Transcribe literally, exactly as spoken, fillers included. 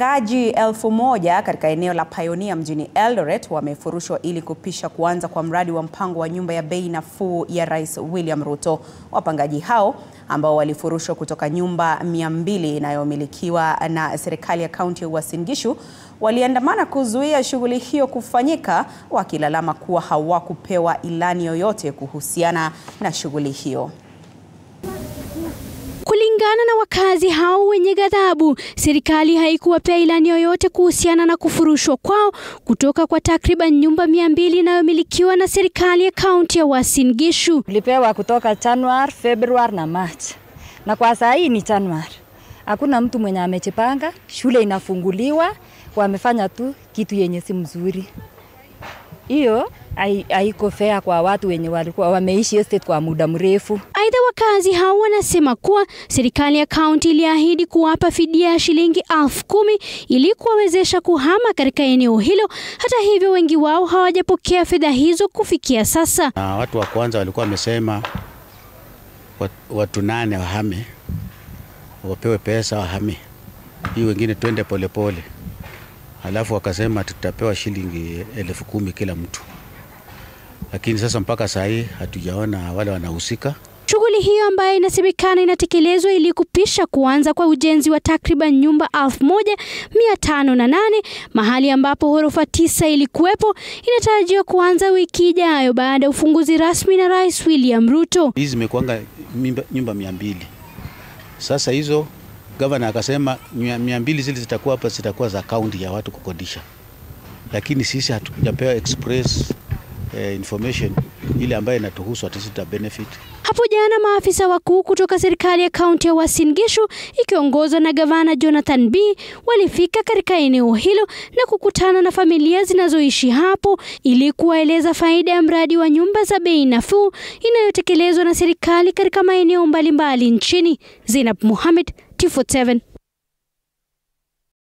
Wapangaji elfu moja katika eneo la Pioneer mjini Eldoret wamefurushwa ili kupisha kuanza kwa mradi wa mpango wa nyumba ya bei nafuu ya Rais William Ruto. Wapangaji hao ambao walifurushwa kutoka nyumba mia mbili inayomilikiwa na serikali ya kaunti ya Uasin Gishu waliandamana kuzuia shughuli hiyo kufanyika, wakilalama kuwa hawakupewa ilani yoyote kuhusiana na shughuli hiyo. Kulingana na wakazi hao wenye ghadhabu, serikali haikuwapea ilani yoyote kuhusiana na kufurushwa kwao kutoka kwa takriban nyumba mia mbili inayomilikiwa na serikali ya kaunti ya Uasin Gishu. Tulipewa kutoka Januari, Februari na Machi. Na kwa saa hii ni Januari. Hakuna mtu mwenye amejipanga, shule inafunguliwa, wamefanya tu kitu yenye si mzuri. Hiyo haiko fair kwa watu wenye walikuwa wameishi estate kwa muda mrefu. Aidha, wakazi hao wanasema kuwa serikali ya kaunti iliahidi kuwapa fidia ya shilingi elfu kumi ili kuwawezesha kuhama katika eneo hilo. Hata hivyo, wengi wao hawajapokea fedha hizo kufikia sasa. Na watu wa kwanza walikuwa wamesema watu nane wahame, wapewe pesa wahame, hii wengine twende polepole. Alafu wakasema tutapewa shilingi elfu kumi kila mtu. Lakini sasa mpaka saa hii hatujaona wale wanahusika. Shughuli hiyo ambayo inasemekana inatekelezwa ili kupisha kuanza kwa ujenzi wa takriban nyumba elfu moja mia tano na nane, mahali ambapo ghorofa tisa ilikuwepo, inatarajiwa kuanza wiki ijayo baada ufunguzi rasmi na Rais William Ruto. Hizi zimekuanga nyumba mia mbili. Sasa hizo governor akasema mia mbili zile zitakuwa hapa, zitakuwa za kaunti ya watu kukodisha. Lakini sisi hatujapewa express information ile ambayo inatuhusu atisita benefit. Hapo jana maafisa wakuu kutoka serikali ya kaunti ya Uasin Gishu ikiongozwa na gavana Jonathan B walifika katika eneo hilo na kukutana na familia zinazoishi hapo ili kuwaeleza faida ya mradi wa nyumba za bei nafuu inayotekelezwa na serikali katika maeneo mbalimbali nchini. Zainab Mohamed, T V forty-seven.